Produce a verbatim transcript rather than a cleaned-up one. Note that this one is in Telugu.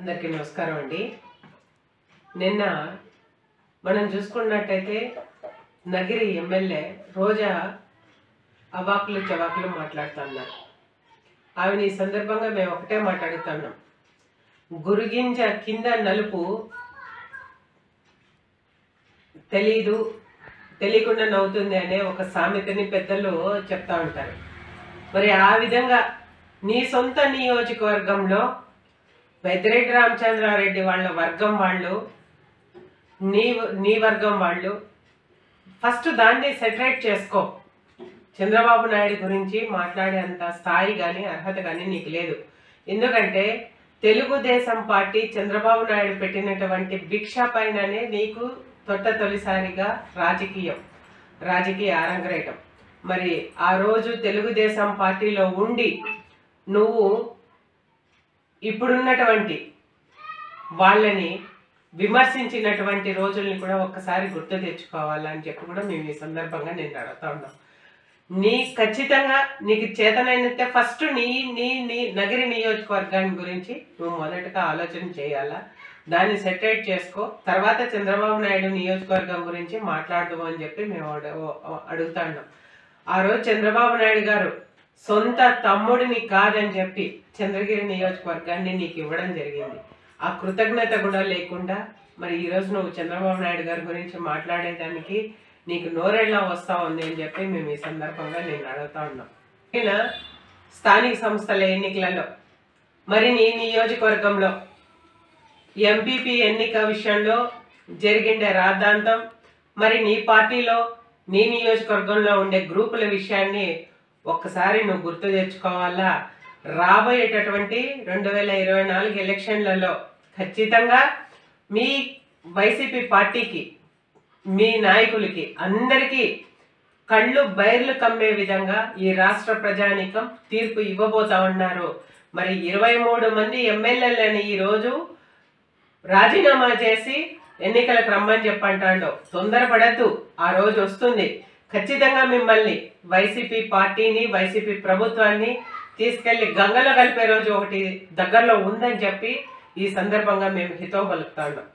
అందరికీ నమస్కారం అండి। నిన్న మనం చూసుకున్నట్టయితే నగిరి ఎమ్మెల్యే రోజా అవాకులు చవాకులు మాట్లాడుతున్నారు। ఆవిడ ఈ సందర్భంగా మేము ఒకటే మాట్లాడుతున్నాం, గురుగింజ కింద నలుపు తెలియదు, తెలియకుండా నవ్వుతుంది అనే ఒక సామెతని పెద్దలు చెప్తా ఉంటారు। మరి ఆ విధంగా నీ సొంత నియోజకవర్గంలో పెద్దిరెడ్డి రామచంద్రారెడ్డి వాళ్ళ వర్గం వాళ్ళు నీ నీ వర్గం వాళ్ళు ఫస్ట్ దాన్ని సెటరేట్ చేసుకో। చంద్రబాబు నాయుడు గురించి మాట్లాడేంత స్థాయి కానీ అర్హత కానీ నీకు లేదు। ఎందుకంటే తెలుగుదేశం పార్టీ చంద్రబాబు నాయుడు పెట్టినటువంటి భిక్ష పైననే నీకు తొట్ట తొలిసారిగా రాజకీయం రాజకీయ అరంగరేటం। మరి ఆ రోజు తెలుగుదేశం పార్టీలో ఉండి నువ్వు ఇప్పుడున్నటువంటి వాళ్ళని విమర్శించినటువంటి రోజుల్ని కూడా ఒక్కసారి గుర్తు తెచ్చుకోవాలని చెప్పి కూడా మేము ఈ సందర్భంగా నేను అడుగుతా ఉన్నాం। నీ ఖచ్చితంగా నీకు చేతనైనంతే ఫస్ట్ నీ నీ నీ నగిరి నియోజకవర్గాన్ని గురించి నువ్వు మొదటగా ఆలోచన చేయాలా, దాన్ని సెటరేట్ చేసుకో, తర్వాత చంద్రబాబు నాయుడు నియోజకవర్గం గురించి మాట్లాడదాము అని చెప్పి మేము అడుగుతా ఉన్నాం। ఆ రోజు చంద్రబాబు నాయుడు గారు సొంత తమ్ముడిని కాదని చెప్పి చంద్రగిరి నియోజకవర్గాన్ని నీకు ఇవ్వడం జరిగింది, ఆ కృతజ్ఞత కూడా లేకుండా మరి ఈరోజు నువ్వు చంద్రబాబు నాయుడు గారి గురించి మాట్లాడేదానికి నీకు నోరెళ్ళ వస్తా ఉంది అని చెప్పి మేము ఈ సందర్భంగా నేను అడుగుతా ఉన్నాం। ఇలా స్థానిక సంస్థల ఎన్నికలలో మరి నీ నియోజకవర్గంలో ఎంపీపీ ఎన్నిక విషయంలో జరిగిండే రాద్ధాంతం, మరి నీ పార్టీలో నీ నియోజకవర్గంలో ఉండే గ్రూపుల విషయాన్ని ఒక్కసారి నువ్వు గుర్తు తెచ్చుకోవాలా। రాబోయేటటువంటి రెండు వేల ఇరవై నాలుగు ఎలక్షన్లలో ఖచ్చితంగా మీ వైసీపీ పార్టీకి మీ నాయకులకి అందరికీ కళ్ళు బైర్లు కమ్మే విధంగా ఈ రాష్ట్ర ప్రజానీకం తీర్పు ఇవ్వబోతా ఉన్నారు। మరి ఇరవై మూడు మంది ఎమ్మెల్యేలని ఈరోజు రాజీనామా చేసి ఎన్నికలకు రమ్మని చెప్పంటాడు, తొందరపడద్దు, ఆ రోజు వస్తుంది। ఖచ్చితంగా మిమ్మల్ని వైసీపీ పార్టీని వైసీపీ ప్రభుత్వాన్ని తీసుకెళ్లి గంగలో కలిపే రోజు ఒకటి దగ్గరలో ఉందని చెప్పి ఈ సందర్భంగా మేము హితవు పలుకుతాం।